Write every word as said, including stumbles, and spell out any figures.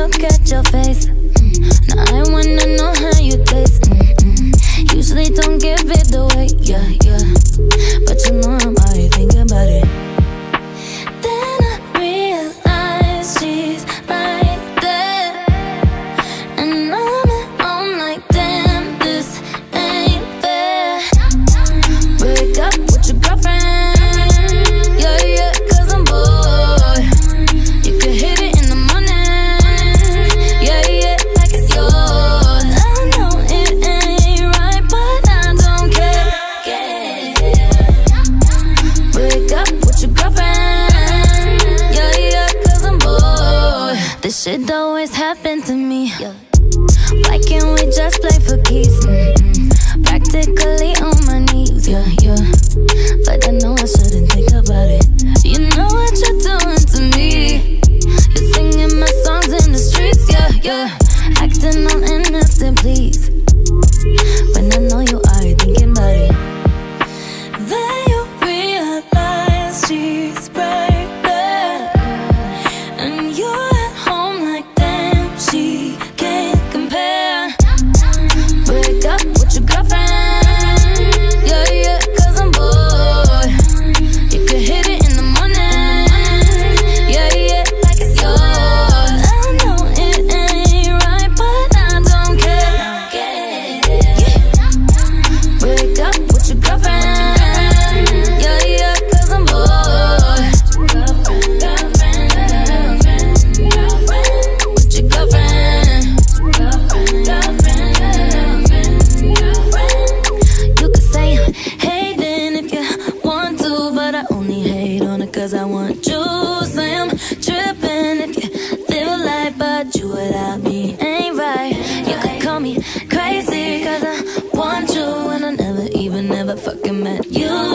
look at your face. Now I wanna know how you taste. Mm-mm. Usually don't give it away, yeah, yeah. But you know I'm already thinking about it. Then I realize she's right there, and I'm at home like, damn, this ain't fair. Break up with your girlfriend, yeah, yeah, 'cause I'm bored. You can hit it in the morning, yeah, yeah, like it's yours. I know it ain't right, but I don't care. Break up with your girlfriend, yeah, yeah, 'cause I'm bored. This shit always happened to me. Why can't we just play for keeps? Mm-mm. Practically on my knees, yeah, yeah. But I know I shouldn't think about it. You know what you're doing to me. You're singing my songs in the streets, yeah, yeah. Acting all innocent, please. When I know you are thinking about it. Then you realize she's right there, and you're at home like, damn, she can't compare. Break up with your girlfriend, yeah, yeah, 'cause I'm bored. You can hit it in the morning, yeah, yeah, like it's yours. I know it ain't right, but I don't care. Break up with your girlfriend, yeah, yeah, 'cause I'm bored. With your girlfriend, you could say I'm hating if you want to, but I only hate on it 'cause I want you. Say I'm tripping if you feel like, but you without me ain't right. You could call me crazy 'cause I want you, and I never even, never fucking met you.